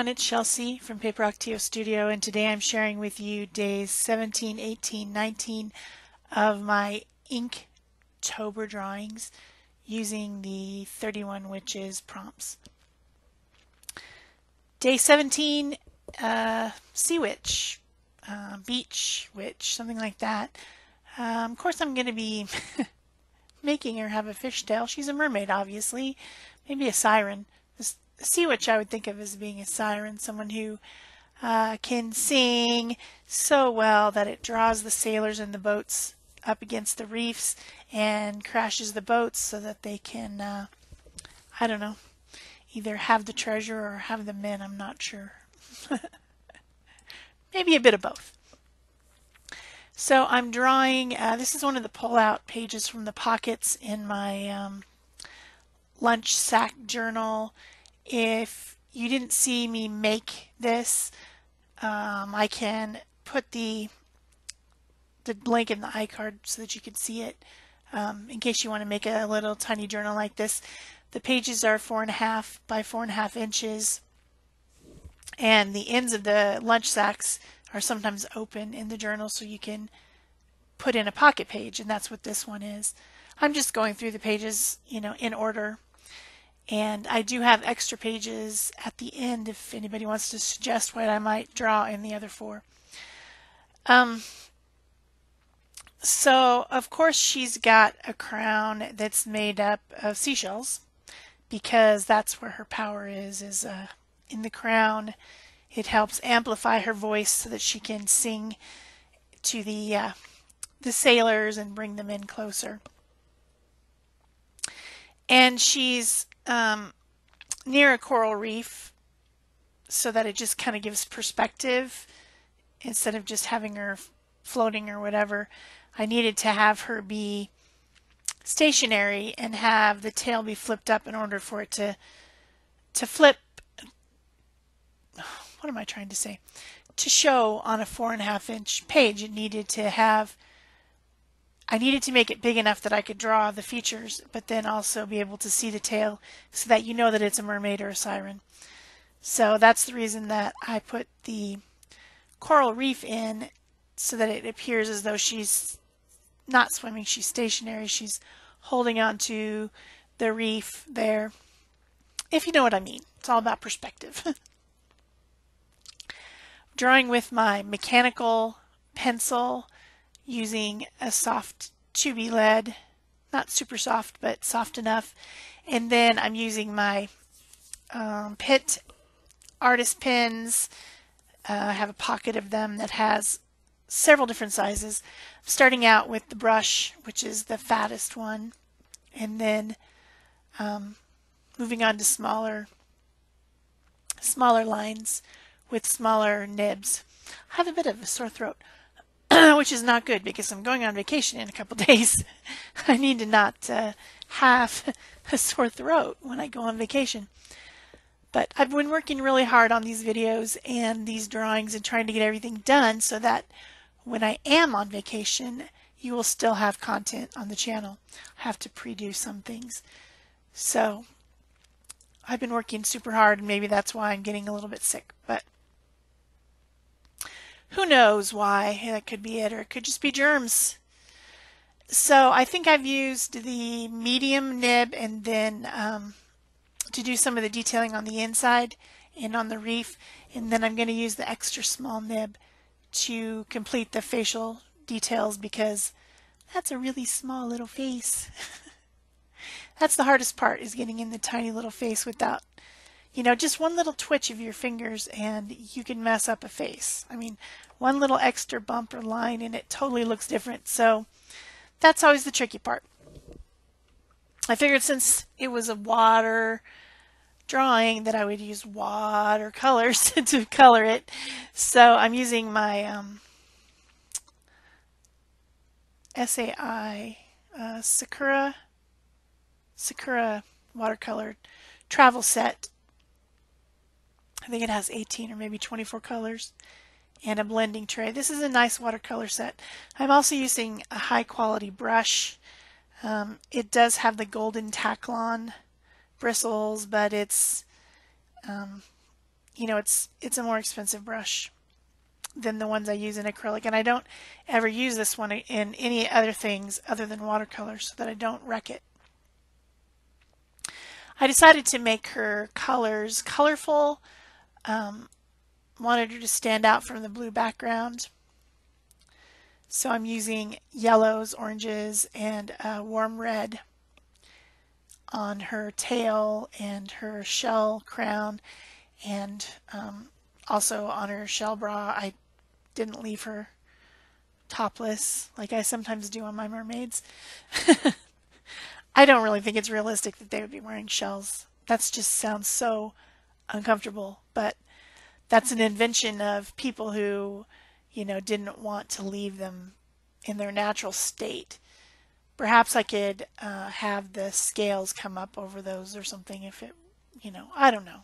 everyone, it's Chelsea from Paper Octio Studio, and today I'm sharing with you days 17, 18, 19 of my Inktober drawings using the 31 Witches prompts. Day 17, Sea Witch, Beach Witch, something like that. Of course I'm going to be making her have a fishtail. She's a mermaid, obviously, maybe a siren. Sea Witch I would think of as being a siren, someone who can sing so well that it draws the sailors and the boats up against the reefs and crashes the boats so that they can, I don't know, either have the treasure or have the men, I'm not sure. Maybe a bit of both. So I'm drawing, this is one of the pull-out pages from the pockets in my lunch sack journal. If you didn't see me make this, I can put the link in the iCard so that you can see it in case you want to make a little tiny journal like this. The pages are 4.5 by 4.5 inches, and the ends of the lunch sacks are sometimes open in the journal so you can put in a pocket page, and that's what this one is. I'm just going through the pages, you know, in order. And I do have extra pages at the end if anybody wants to suggest what I might draw in the other four. So, of course, she's got a crown that's made up of seashells because that's where her power is in the crown. It helps amplify her voice so that she can sing to the sailors and bring them in closer. And she's near a coral reef so that it just kind of gives perspective instead of just having her floating or whatever. I needed to have her be stationary and have the tail be flipped up in order for it to flip, what am I trying to say, to show on a 4.5 inch page. It needed to have, I needed to make it big enough that I could draw the features, but then also be able to see the tail so that you know that it's a mermaid or a siren. So that's the reason that I put the coral reef in, so that it appears as though she's not swimming, she's stationary, she's holding on to the reef there. If you know what I mean, it's all about perspective. Drawing with my mechanical pencil, using a soft 2B lead, not super soft, but soft enough. And then I'm using my Pitt artist pens. I have a pocket of them that has several different sizes. Starting out with the brush, which is the fattest one, and then moving on to smaller lines with smaller nibs. I have a bit of a sore throat, which is not good because I'm going on vacation in a couple days. I need to not have a sore throat when I go on vacation. But I've been working really hard on these videos and these drawings and trying to get everything done so that when I am on vacation, you will still have content on the channel. I have to pre-do some things. So I've been working super hard, and maybe that's why I'm getting a little bit sick. But who knows why? That could be it, or it could just be germs. So I think I've used the medium nib, and then to do some of the detailing on the inside and on the reef, and then I'm going to use the extra small nib to complete the facial details because that's a really small little face. That's the hardest part, is getting in the tiny little face without, you know, just one little twitch of your fingers and you can mess up a face. I mean, one little extra bump or line and it totally looks different. So that's always the tricky part. I figured since it was a water drawing that I would use watercolors to color it. So I'm using my SAI Sakura watercolor travel set. I think it has 18 or maybe 24 colors and a blending tray. This is a nice watercolor set. I'm also using a high quality brush. It does have the golden Taclon bristles, but it's you know, it's a more expensive brush than the ones I use in acrylic, and I don't ever use this one in any other things other than watercolor so that I don't wreck it. I decided to make her colors colorful. Wanted her to stand out from the blue background. So I'm using yellows, oranges, and warm red on her tail and her shell crown, and also on her shell bra. I didn't leave her topless like I sometimes do on my mermaids. I don't really think it's realistic that they would be wearing shells. That just sounds so uncomfortable, but that's an invention of people who, you know, didn't want to leave them in their natural state. Perhaps I could have the scales come up over those or something if it, you know, I don't know.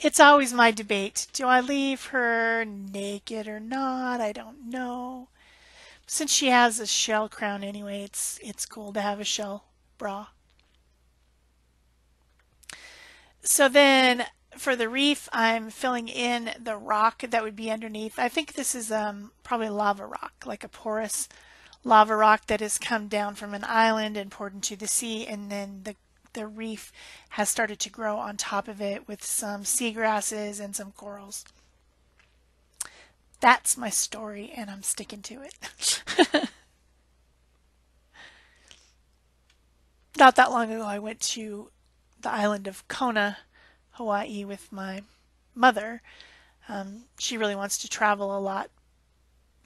It's always my debate. Do I leave her naked or not? I don't know. Since she has a shell crown anyway, it's cool to have a shell bra. So then for the reef, I'm filling in the rock that would be underneath. I think this is probably lava rock, like a porous lava rock that has come down from an island and poured into the sea, and then the reef has started to grow on top of it with some seagrasses and some corals. That's my story, and I'm sticking to it. Not that long ago, I went to the island of Kona, Hawaii, with my mother. She really wants to travel a lot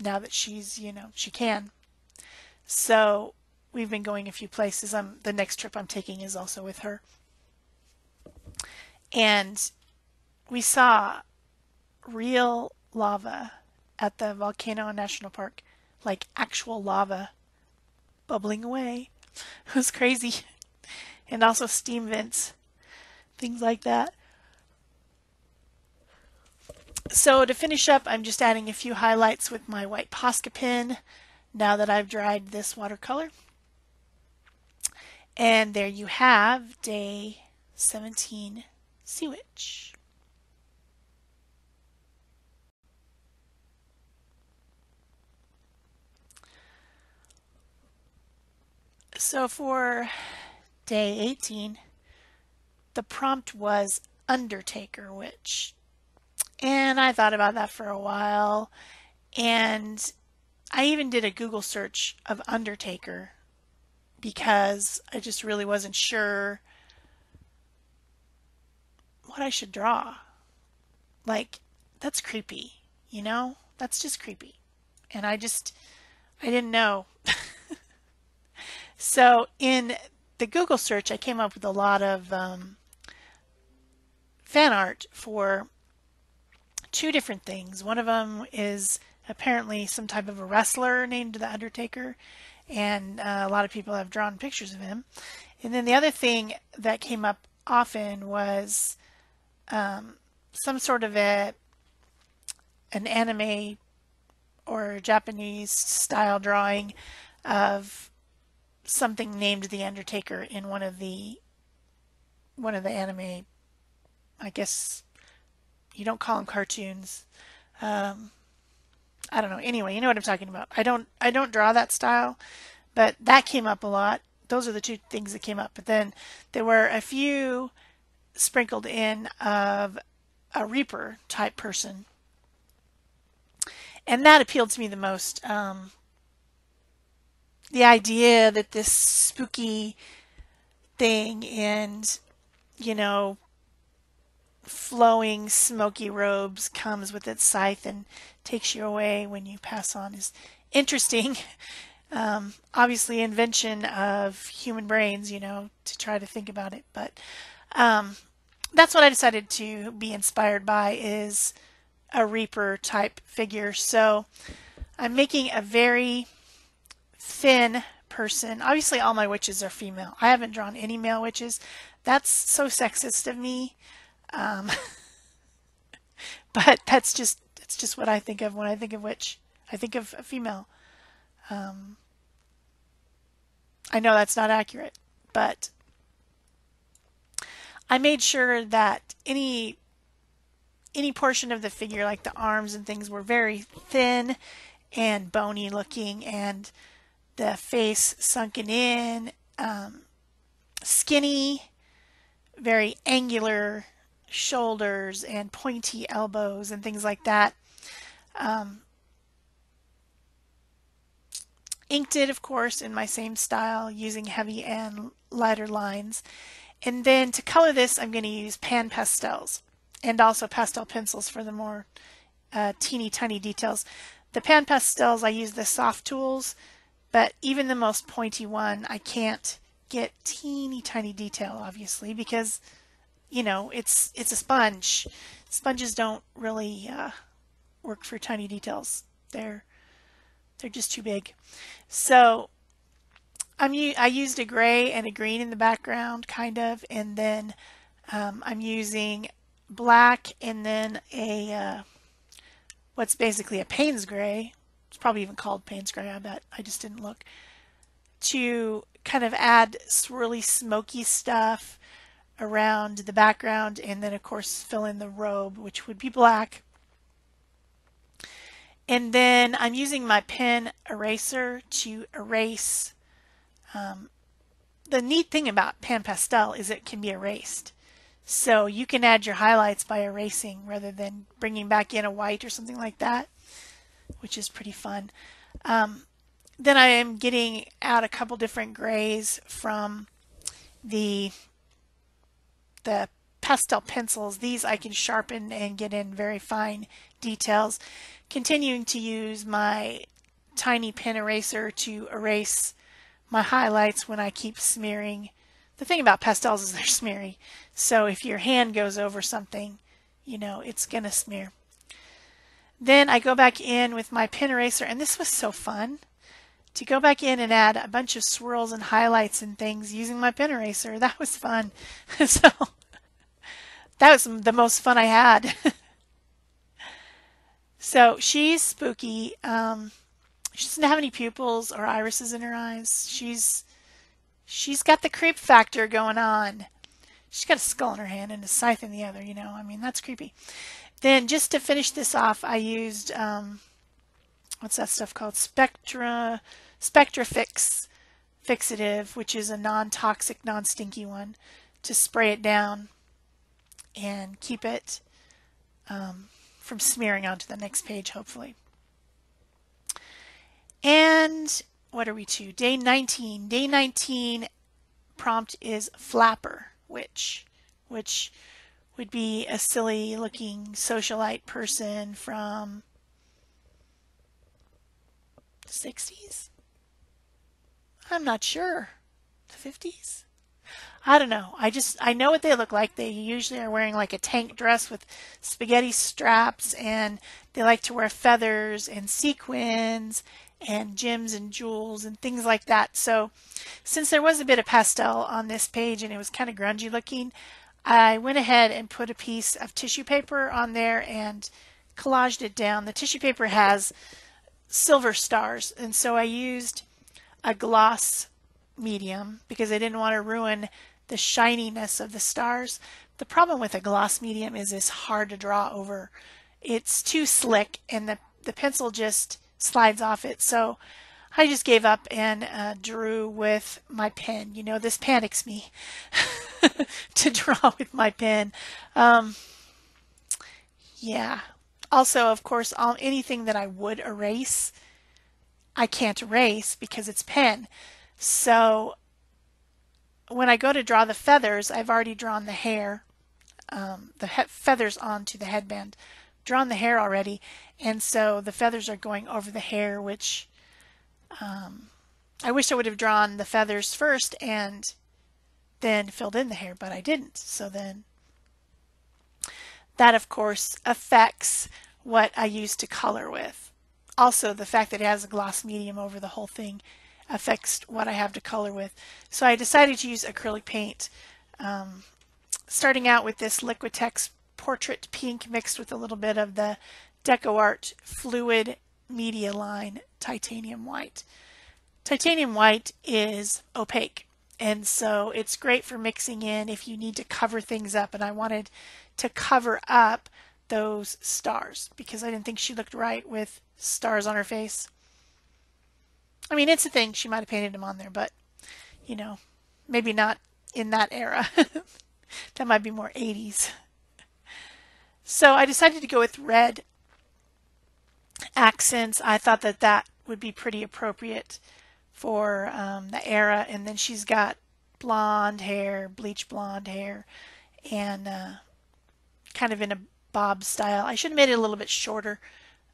now that she's, you know, she can. So we've been going a few places. The next trip I'm taking is also with her. And we saw real lava at the volcano national park, like actual lava bubbling away. It was crazy. And also steam vents, things like that. So to finish up, I'm just adding a few highlights with my white Posca pen now that I've dried this watercolor. And there you have day 17 Sea Witch. So for day 18, the prompt was Undertaker Witch. And I thought about that for a while, and I even did a Google search of Undertaker because I just really wasn't sure what I should draw. Like, that's creepy, you know? That's just creepy. And I didn't know. So in the Google search, I came up with a lot of fan art for two different things. One of them is apparently some type of a wrestler named The Undertaker, and a lot of people have drawn pictures of him. And then the other thing that came up often was some sort of an anime or Japanese style drawing of something named The Undertaker in one of the anime, I guess you don't call them cartoons. I don't know. Anyway, you know what I'm talking about. I don't draw that style, but that came up a lot. Those are the two things that came up. But then there were a few sprinkled in of a Reaper type person, and that appealed to me the most. The idea that this spooky thing and, you know, flowing smoky robes comes with its scythe and takes you away when you pass on is interesting. Obviously invention of human brains, you know, to try to think about it. But that's what I decided to be inspired by, is a Reaper type figure. So I'm making a very thin person. Obviously all my witches are female. I haven't drawn any male witches. That's so sexist of me. But it's just what I think of when I think of witch. I think of a female. I know that's not accurate, but I made sure that any any portion of the figure, like the arms and things, were very thin and bony looking, and the face sunken in, skinny, very angular shoulders and pointy elbows and things like that. Inked it, of course, in my same style, using heavy and lighter lines. And then to color this, I'm going to use pan pastels and also pastel pencils for the more teeny tiny details. The pan pastels, I use the soft tools, but even the most pointy one, I can't get teeny tiny detail, obviously, because, you know, it's a sponge. Sponges don't really work for tiny details. They're just too big. So I used a gray and a green in the background, kind of, and then I'm using black and then a what's basically a Payne's gray. It's probably even called Payne's gray, I bet. I just didn't look. To kind of add swirly, smoky stuff around the background, and then of course fill in the robe, which would be black. And then I'm using my pen eraser to erase. The neat thing about pan pastel is it can be erased. So you can add your highlights by erasing rather than bringing back in a white or something like that, which is pretty fun. Then I am getting out a couple different grays from the pastel pencils. These I can sharpen and get in very fine details. Continuing to use my tiny pen eraser to erase my highlights when I keep smearing. The thing about pastels is they're smeary, so if your hand goes over something, you know, it's gonna smear. Then I go back in with my pen eraser, and this was so fun, to go back in and add a bunch of swirls and highlights and things using my pen eraser. That was fun. So that was the most fun I had. So she's spooky. She doesn't have any pupils or irises in her eyes. She's got the creep factor going on. She's got a skull in her hand and a scythe in the other, you know. I mean, that's creepy. Then just to finish this off, I used, what's that stuff called? SpectraFix fixative, which is a non-toxic, non-stinky one, to spray it down and keep it from smearing onto the next page, hopefully. And what are we to? Day 19. Day 19 prompt is flapper witch, which would be a silly looking socialite person from the 60s? I'm not sure. The 50s? I don't know. I know what they look like. They usually are wearing like a tank dress with spaghetti straps, and they like to wear feathers and sequins and gems and jewels and things like that. So since there was a bit of pastel on this page and it was kind of grungy looking, I went ahead and put a piece of tissue paper on there and collaged it down. The tissue paper has silver stars, and so I used a gloss medium because I didn't want to ruin the shininess of the stars. The problem with a gloss medium is it's hard to draw over. It's too slick, and the pencil just slides off it. So I just gave up and drew with my pen. You know, this panics me to draw with my pen. Yeah. Also, of course, anything that I would erase, I can't erase because it's pen. So when I go to draw the feathers, I've already drawn the hair, the feathers onto the headband, drawn the hair already, and so the feathers are going over the hair, which I wish I would have drawn the feathers first and then filled in the hair, but I didn't. So then that, of course, affects what I use to color with. Also, the fact that it has a gloss medium over the whole thing affects what I have to color with. So I decided to use acrylic paint, starting out with this Liquitex Portrait Pink mixed with a little bit of the DecoArt Fluid Media line Titanium White. Titanium White is opaque, and so it's great for mixing in if you need to cover things up, and I wanted to cover up those stars because I didn't think she looked right with stars on her face. I mean, it's a thing. She might have painted them on there, but, you know, maybe not in that era. That might be more 80s. So I decided to go with red accents. I thought that that would be pretty appropriate for the era. And then she's got blonde hair, bleach blonde hair, and kind of in a bob style. I should have made it a little bit shorter,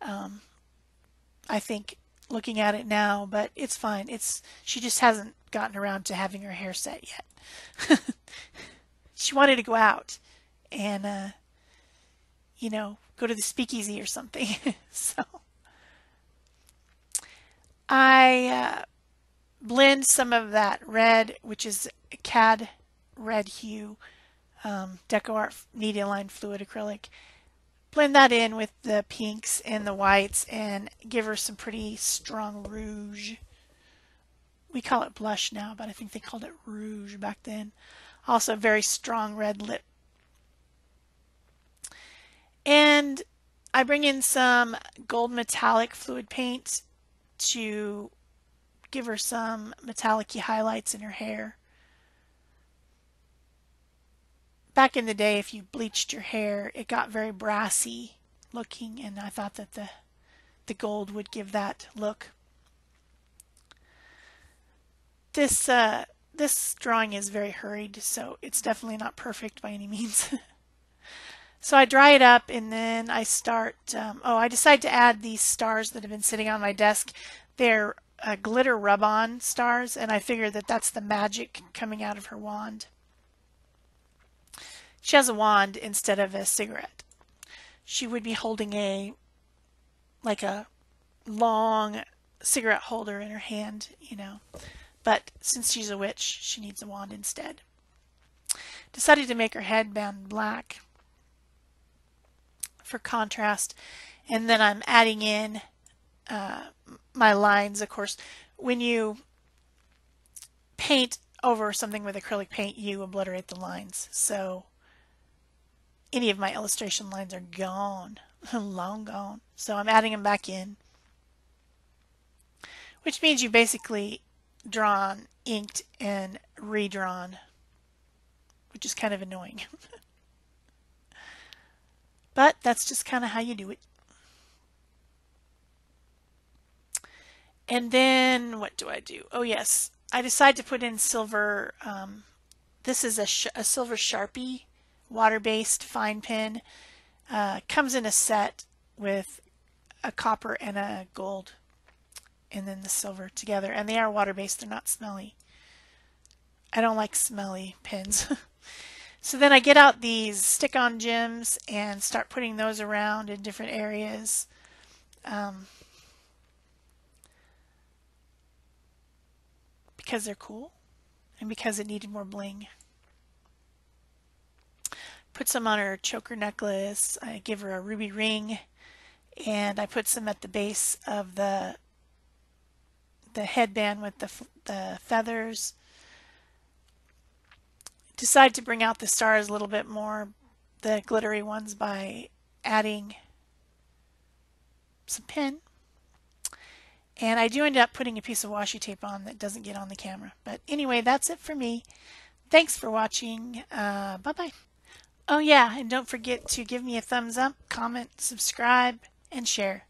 I think, looking at it now, but it's fine. She just hasn't gotten around to having her hair set yet. She wanted to go out and, you know, go to the speakeasy or something. So I blend some of that red, which is a CAD red hue, DecoArt Media Line Fluid Acrylic. Blend that in with the pinks and the whites and give her some pretty strong rouge. We call it blush now, but I think they called it rouge back then. Also very strong red lip. And I bring in some gold metallic fluid paint to give her some metallic-y highlights in her hair. Back in the day, if you bleached your hair, it got very brassy looking, and I thought that the gold would give that look. This drawing is very hurried, so it's definitely not perfect by any means. So I dry it up, and then I start, I decide to add these stars that have been sitting on my desk. They're glitter rub-on stars, and I figure that that's the magic coming out of her wand. She has a wand instead of a cigarette. She would be holding a long cigarette holder in her hand, you know. But since she's a witch, she needs a wand instead. Decided to make her headband black for contrast. And then I'm adding in my lines, of course. When you paint over something with acrylic paint, you obliterate the lines. So any of my illustration lines are gone, long gone. So I'm adding them back in, which means you basically drawn, inked, and redrawn, which is kind of annoying. But that's just kind of how you do it. And then what do I do? Oh yes, I decide to put in silver. This is a silver Sharpie water-based fine pen. Comes in a set with a copper and a gold, and then the silver together. And they are water-based, they're not smelly. I don't like smelly pens. So then I get out these stick-on gems and start putting those around in different areas. Because they're cool and because it needed more bling. Put some on her choker necklace. I give her a ruby ring, and I put some at the base of the headband with the feathers. Decide to bring out the stars a little bit more, the glittery ones, by adding some pin. And I do end up putting a piece of washi tape on that doesn't get on the camera. But anyway, that's it for me. Thanks for watching. Bye-bye. Oh yeah, and don't forget to give me a thumbs up, comment, subscribe, and share.